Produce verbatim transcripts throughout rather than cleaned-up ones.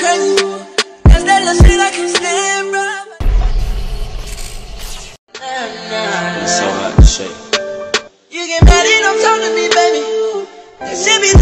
You get mad and I'm talking to me, baby. They should be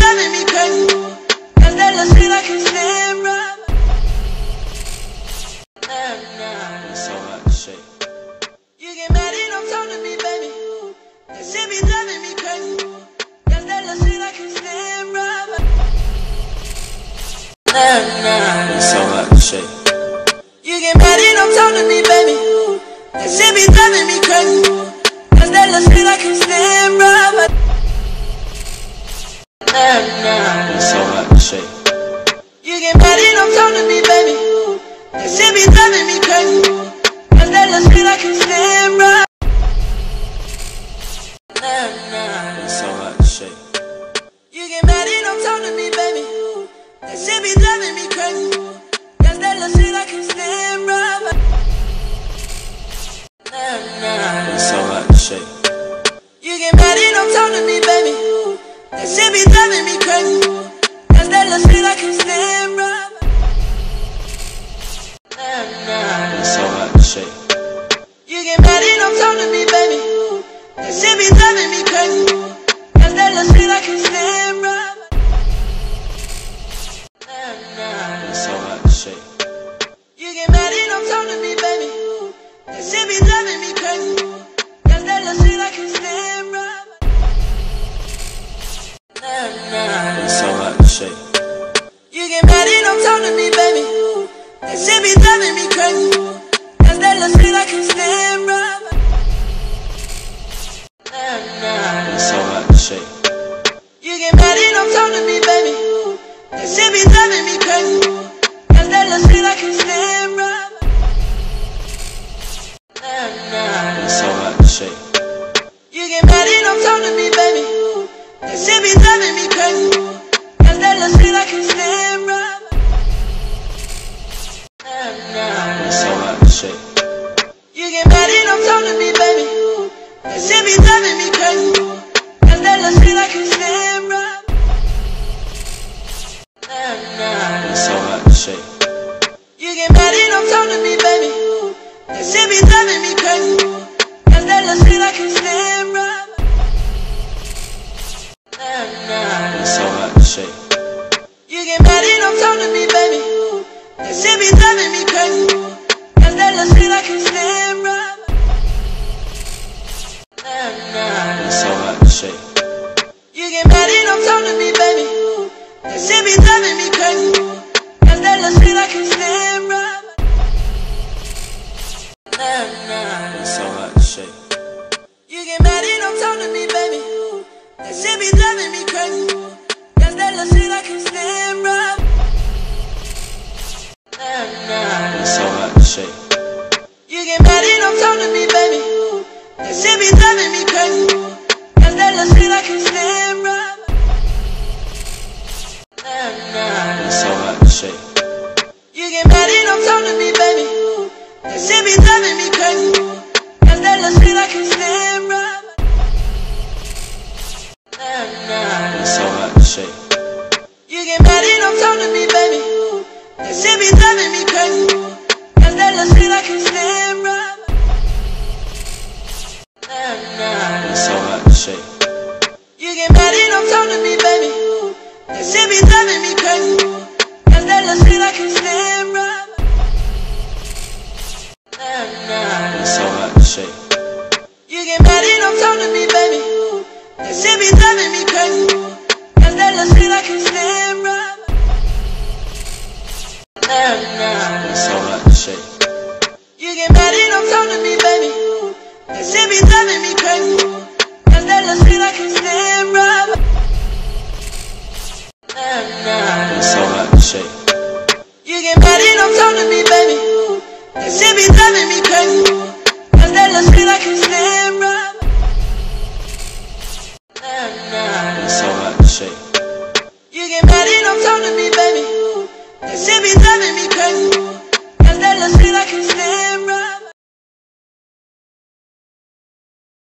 loving me, cause